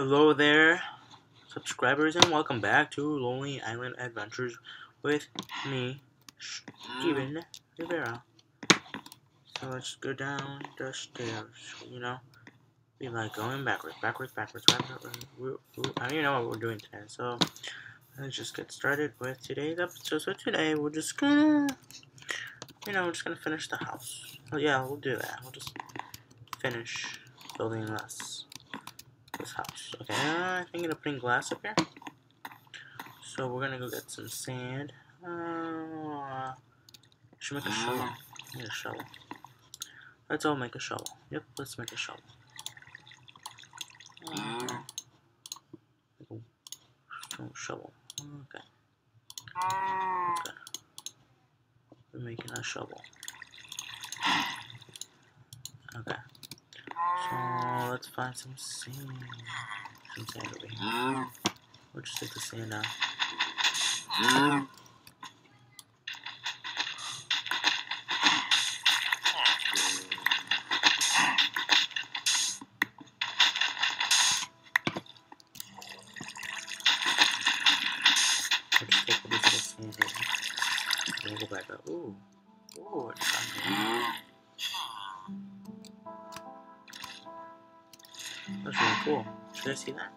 Hello there, subscribers, and welcome back to Lonely Island Adventures with me, Steven Rivera. So let's go down the stairs, you know. We like going backwards. I don't even know what we're doing today, so let's just get started with today's episode. So today we're just gonna, you know, we're just gonna finish the house. Oh yeah, we'll do that. We'll just finish building this house. Okay, I think it'll put in glass up here. So we're gonna go get some sand. Should make a shovel. I need a shovel. Let's all make a shovel. Yep, let's make a shovel. Shovel. Okay. Okay. We're making a shovel. Okay. So let's find some sand. Some sand over here. We'll just take the sand out. Ooh. Ooh, it's something. That's really cool. Should I see that?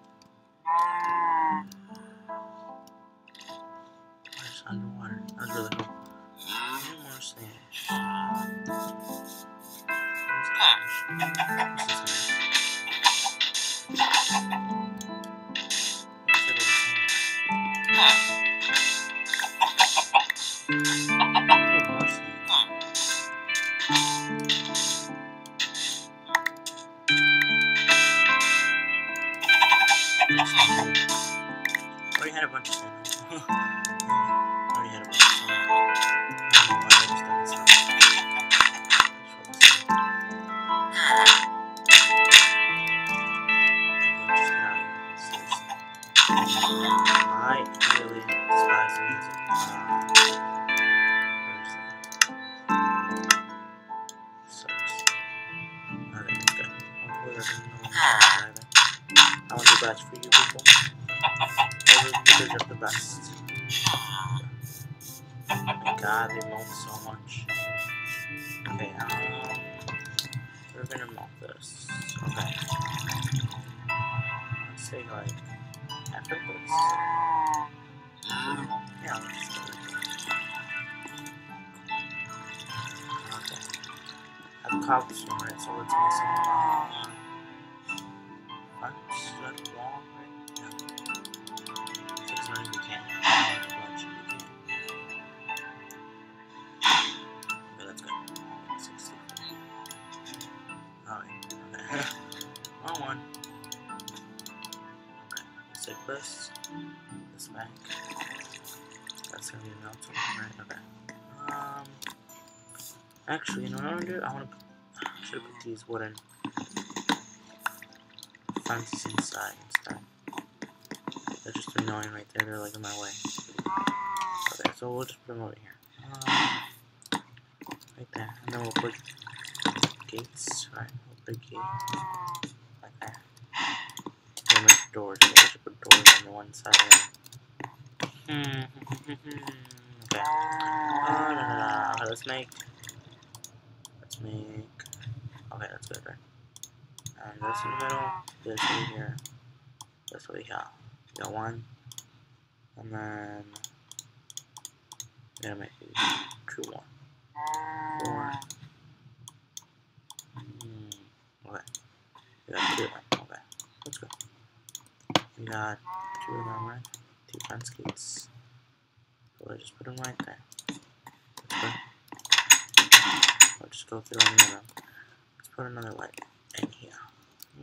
It's underwater. That's really cool. One more sand. This is nice. Let's I really despise music. Sucks. I think it's good. Hopefully I don't know. I want the best for you people. Because you're the best. Oh my god, they mold so much. Okay, we're gonna mold this. Okay. Let's take like after this. Yeah, let's do it. Okay. I have cobblestone, right? So let's make some that wall, right? Yeah. So as long as we can. Okay, that's good. 60. Alright. Okay. Wrong one. Take this back. That's gonna be a melting, right? Okay. Actually, you know what I wanna do? I should put these wooden fences inside instead. They're just annoying right there. They're like in my way. Okay, so we'll just put them over here. Right there. And then we'll put gates. Right? We'll put gates like that. We'll make doors. Doors on the one side. Okay. Okay, let's make. Okay, that's good, right? And this in the middle, this over here, this over here. We got one, and then we're gonna make it 2, 1, 4. Okay, we got 2 of them. Okay, let's go. We got 2 of them, right? 2 fence gates. So we'll just put them right there. Okay. We'll just go through all of them. Let's put another light in here.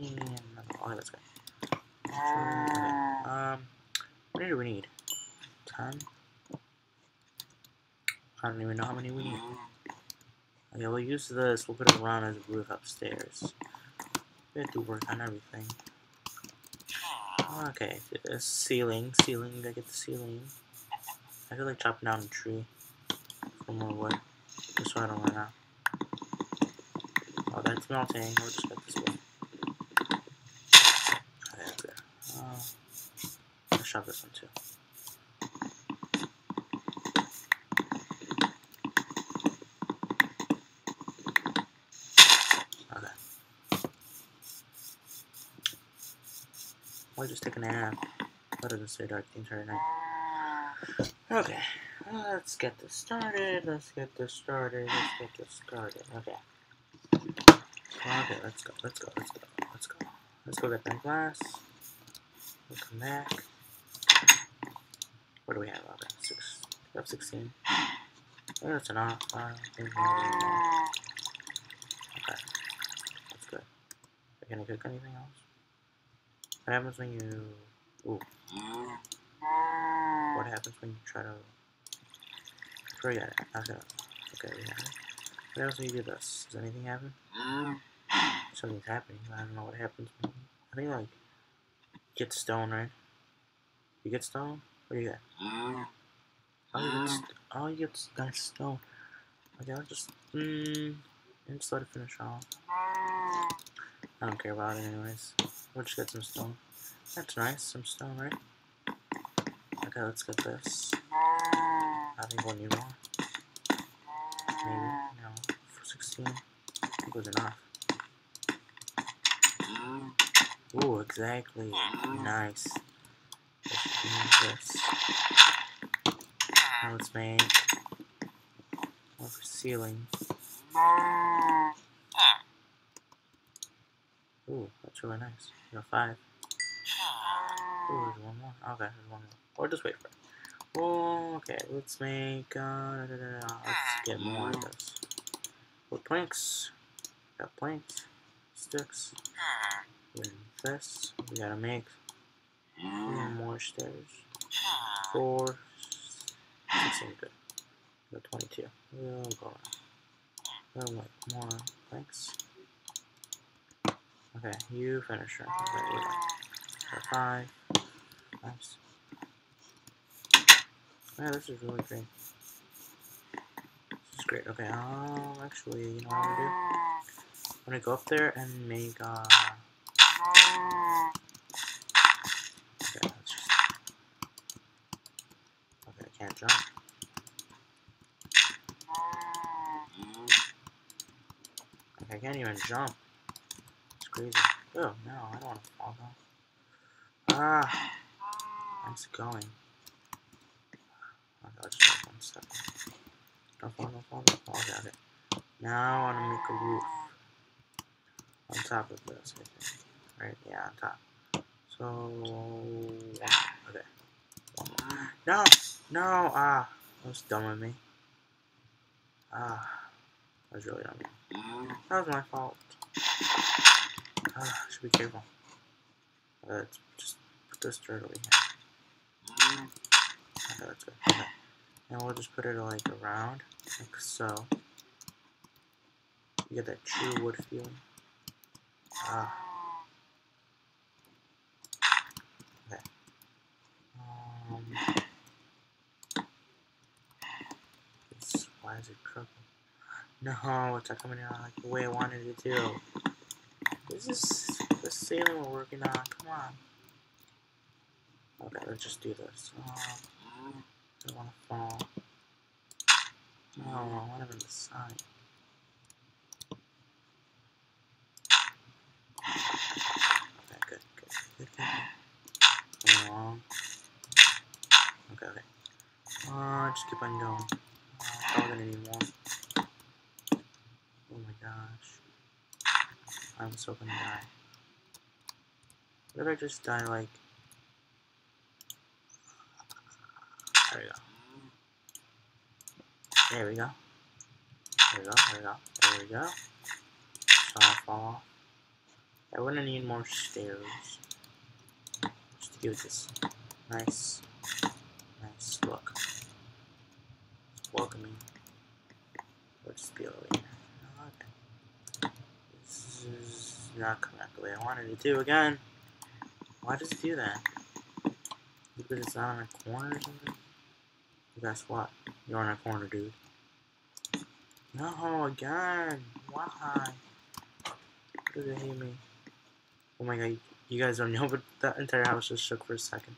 And another. Oh, that's good. So, okay. What do we need? 10? I don't even know how many we need. Okay, we'll use this. We'll put it around as a roof upstairs. We have to work on everything. Okay, ceiling, I get the ceiling. I feel like chopping down a tree for more wood, just so I don't run out. Oh, that's melting, we'll just get this wood. Okay, that's good. shove this one too. Okay. We'll just take a nap. What does it say? Dark things right now. Okay. Let's get this started. Okay. Okay, let's go. Let's go get that glass. We'll come back. What do we have? Okay, 16. Oh, that's an off. Okay, that's good. Are you gonna cook anything else? What happens when you? Ooh. What happens when you try to? Forget it. Okay. Okay, we have it. What else do you do this? Does anything happen? Something's happening, but I don't know what happens. I think like get stone, right? You get stone? What do you get? Oh, you get nice stone. Okay, I'll just just let it finish off. I don't care about it anyways. We'll just get some stone. That's nice, some stone, right? Okay, let's get this. I think we'll need more. Maybe, no, for 16, I think it was enough. Ooh, exactly. Nice. Let's do this. Now let's make one for ceiling. Ooh, that's really nice. You got 5. Ooh, there's one more. Okay, there's one more. Or just wait for it. Oh, okay, let's make, let's get more of this. With planks, got planks, sticks, with this, we gotta make more stairs. 4, 6 seems good. Got 22. We'll go around. We'll make more planks. Okay, you finish her. Okay, wait. Got 5. Nice. Yeah, this is really great. This is great. Okay, actually, you know what I'm gonna do? I'm gonna go up there and make, okay, let's just... Okay, I can't jump. Like, I can't even jump. It's crazy. Oh, no, I don't want to fall down. Ah! How's it going? I'll just make one step. Don't fall, got it. Now I want to make a roof on top of this, I think. Right? Yeah, on top. So, okay. No, that was dumb of me. That was really dumb of me. That was my fault. Should be careful. Let's just put this dirt over here. Okay, that's good. Okay. And we'll just put it like around, like so. You get that true wood feeling. Okay. Why is it crooked? No, it's not coming out like the way I wanted it to. This is the ceiling we're working on. Come on. Okay, let's just do this. I don't want to fall. No, I want it on the side. Okay, good. Going along. Okay. Just keep on going. I'm gonna need more. Oh my gosh. I'm so gonna die. What if I just die like... There we go. There we go. So I'll fall off. I wouldn't need more stairs. Just give it this nice look. Welcoming. We'll just be over here. Okay. This is not coming out the way I wanted it to again. Why does it do that? Because it's not on a corner or something? Guess what? You're on a corner, dude. No, again! Why? Why do they hate me? Oh my god, you guys don't know, but that entire house just shook for a second.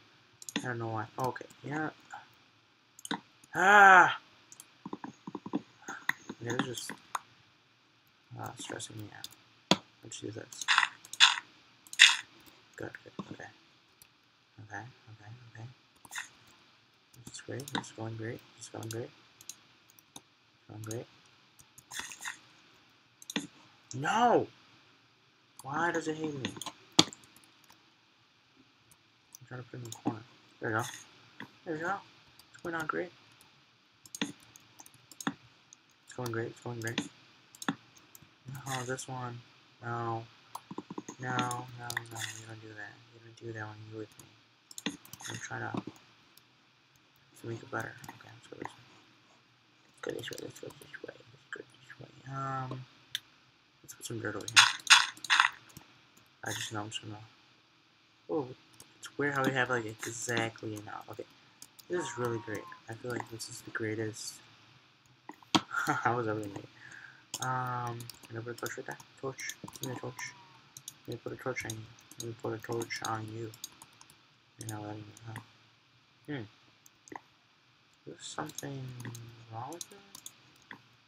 don't know why. Okay, yeah. Ah! They're just stressing me out. Let's do this. Good, good, okay. Okay, okay, okay. This is great, this is going great, this is going great. Going great. No! Why does it hate me? I'm trying to put it in the corner. There we go. There we go. It's going on great. It's going great. It's going great. No, this one. No. No, no, no. You don't do that. You don't do that when you're with me. I'm trying to make it better. Okay, let's go this way. Let's go this way. Let's go this way. Let's go this way. Let's put some dirt over here. I just know I'm just gonna. Oh, it's weird how we have like exactly enough. Okay, this is really great. I feel like this is the greatest. I was already made. Can I put a torch right there? Torch. Give me a torch. Let me put a torch on you. Let me put a torch on you. You're not letting me, huh? Is something wrong with it?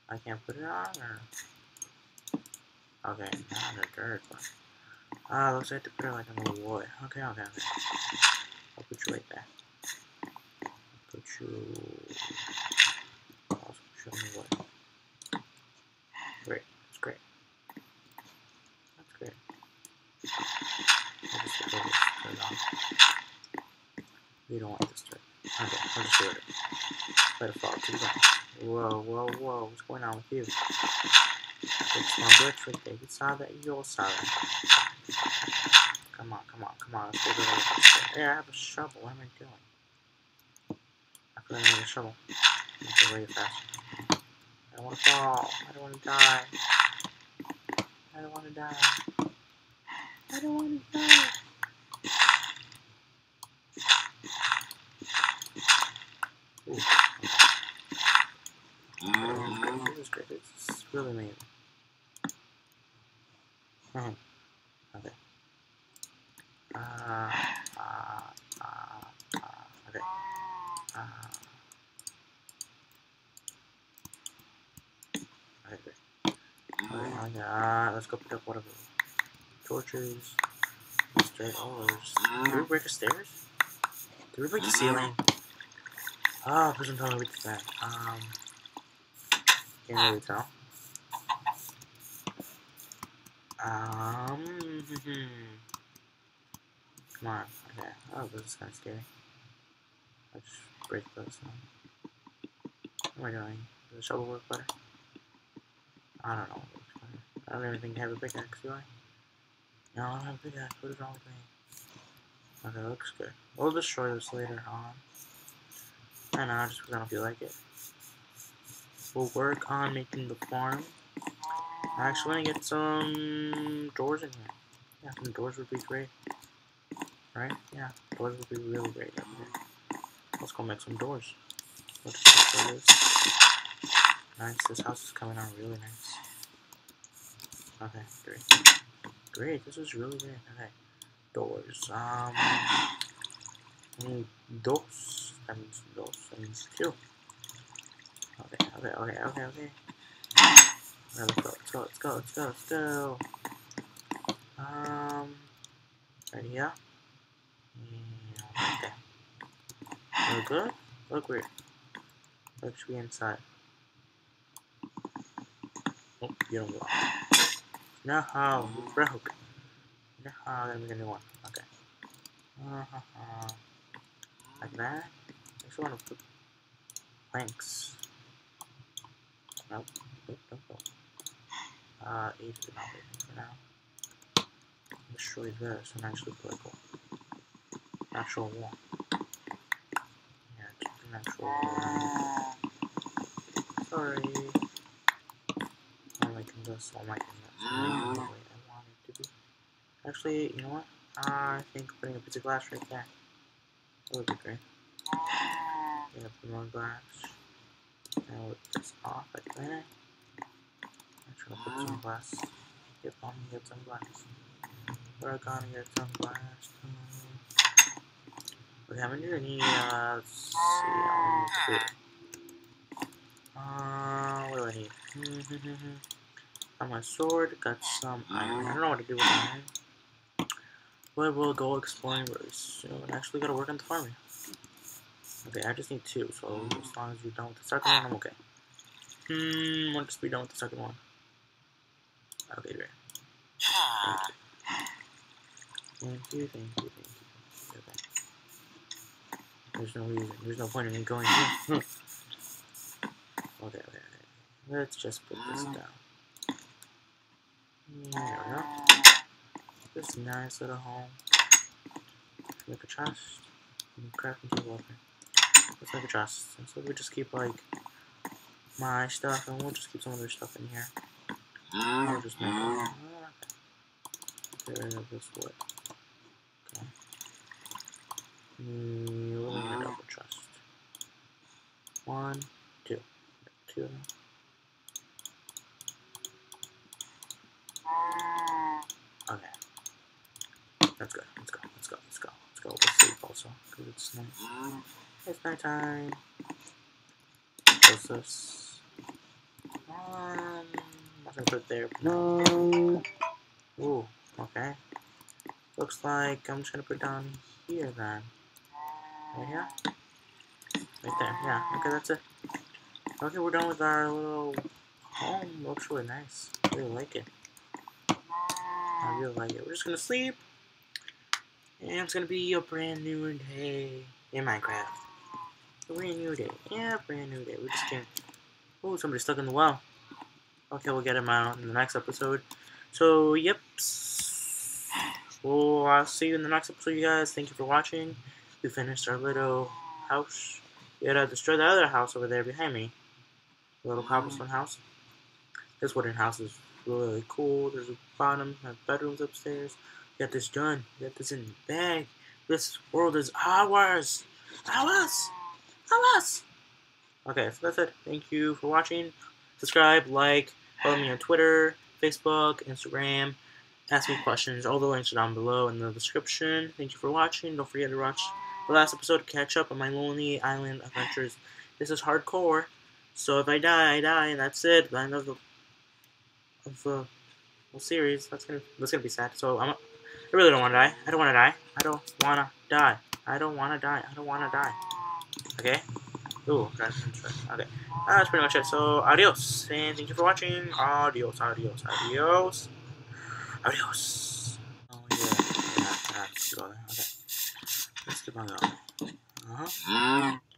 I can't put it on, or. Okay, not in the dirt, but. Looks like I have to put it like on the wood. Okay, okay, okay. I'll put you right there. I'll put you. I'll also put you on the wood. Great, that's great. That's great. I'll just put it on. We don't want this dirt. Okay, I'll just do it. Let it fall. Keep going. Whoa, whoa, whoa. What's going on with you? It's my glitch right there. You saw that. You all saw that. Come on, come on, come on, let's get rid of this. Yeah, I have a shovel, what am I doing? I feel like I need a shovel. It's way faster. I don't want to fall. I don't want to die. I don't want to die. I don't want to die. Ooh. This is great. This is really amazing. Okay. Okay. Okay, great. Let's go pick up one of the torches. Oh, did we break the stairs? Did we break the ceiling? Oh, please don't tell me we did that. Can't really tell. Come on, okay. Oh, this is kind of scary. Let's break those down. What am I doing? Does the shovel work better? I don't know what works better. I don't even think I have a pickaxe, do I? No, I don't have a pickaxe. What is wrong with me? Okay, looks good. We'll destroy this later on. I don't know, just because I don't feel like it. We'll work on making the farm. I actually want to get some doors in here. Yeah, some doors would be great. Right? Yeah, doors would be really great up here. Let's go make some doors. Let's check this. Nice, this house is coming out really nice. Okay, great. Great, this is really great. Okay, doors. Dos. That means dos. That means two. Okay, okay, okay, okay, okay. Let's go, let's go, let's go, let's go, let's go. Right here. Yeah, okay. Look good? Look weird. Let's be inside. Oh, you don't go. No, you broke. No, then we're gonna do one. Okay. Like that. I just wanna put planks. Nope, nope, nope, nope. Eat it out for now. Destroy this and actually put an actual wall. Yeah, just an actual wall. Sorry. I'm liking this, I'm liking this. I want it to be. Actually, you know what? I think putting a piece of glass right there. That would be great. Yeah, put more glass. Now with this off like that. I'm gonna put some glass. Yep, I'm gonna get some glass. We're gonna get some glass. we have in here? Any, let's see, I want to what do I need? Got my sword, got some iron. I don't know what to do with iron. But we'll go exploring very soon. Actually, gotta work on the farming. Okay, I just need two, so as long as we're done with the second one, I'm okay. We'll just be done with the second one. Okay, great. Thank you. Okay. There's no reason. There's no point in me going here. Okay. Let's just put this down. There we go. This nice little home. Make a chest. Crafting table up here. Let's make a chest. So we just keep like my stuff, and we'll just keep some of their stuff in here. I'll just make it. Get rid of this wood. Okay. We'll make a double chest. One, two. Two of them. Okay. That's good. Let's go. Let's sleep also. Because it's night. It's nighttime. What's this? I'm not gonna put it there. No. Ooh. Okay. Looks like I'm just gonna put it down here then. Right here? Right there, yeah. Okay, that's it. Okay, we're done with our little home. Looks really nice. I really like it. We're just gonna sleep. And it's gonna be a brand new day in Minecraft. A brand new day. Yeah, brand new day. We just can't. Oh, somebody's stuck in the well. Okay, we'll get him out in the next episode. So, yep. Well, I'll see you in the next episode, you guys. Thank you for watching. We finished our little house. We had to destroy the other house over there behind me. The little cobblestone house. This wooden house is really cool. There's a bottom, have bedrooms upstairs. We got this done. We got this in the bag. This world is ours. Ours. Okay, so that's it. Thank you for watching. Subscribe, like, follow me on Twitter, Facebook, Instagram. Ask me questions. All the links are down below in the description. Thank you for watching. Don't forget to watch the last episode to catch up on my Lonely Island Adventures. This is hardcore. So if I die, I die, and that's it. The end of the whole series. That's gonna be sad. So I really don't want to die. I don't want to die. I don't want to die. Okay. Ooh, that's interesting. Okay. That's pretty much it. So adios, and thank you for watching. Adios. Oh yeah. Okay. Let's keep on going.